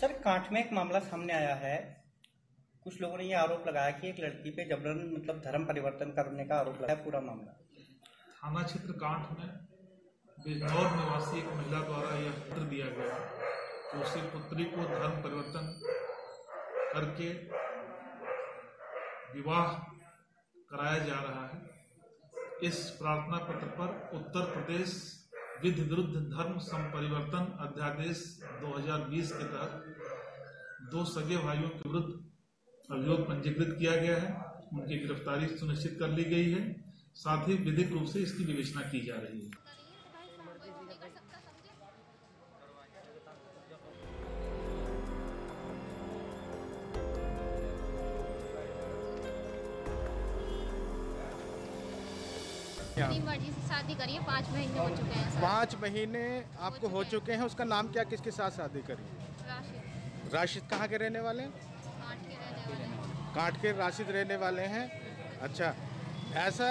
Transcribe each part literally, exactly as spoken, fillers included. Sir, Kanth में एक मामला सामने आया है। कुछ लोगों ने ये आरोप लगाया कि एक लड़की पे जबरन मतलब धर्म परिवर्तन करने का आरोप लगाया। पूरा मामला थाना क्षेत्र कांठ में बिजनौर निवासी एक महिला द्वारा यह पत्र दिया गया तो उसी पुत्री को धर्म परिवर्तन करके विवाह कराया जा रहा है। इस प्रार्थना पत्र पर उत्तर प्रदेश विधि विरुद्ध धर्म संपरिवर्तन अध्यादेश दो हज़ार बीस के तहत दो सगे भाइयों के विरुद्ध अभियोग पंजीकृत किया गया है। उनकी गिरफ्तारी सुनिश्चित कर ली गई है, साथ ही विधिक रूप से इसकी विवेचना की जा रही है। मर्जी से शादी करिए, पाँच महीने हो चुके हैं। पाँच महीने आपको हो चुके हैं। उसका नाम क्या, किसके साथ शादी करिए? राशिद। राशिद कहाँ के रहने वाले हैं? कांट के रहने वाले हैं। कांट के राशिद रहने वाले हैं। अच्छा, ऐसा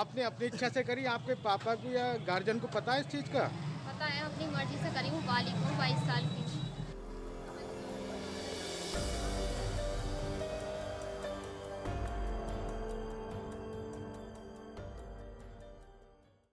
आपने अपनी इच्छा से करी? आपके पापा को या गार्जियन को पता है इस चीज़ का? पता है, अपनी मर्जी से करी हूँ। बालिक हूँ, बाईस साल की।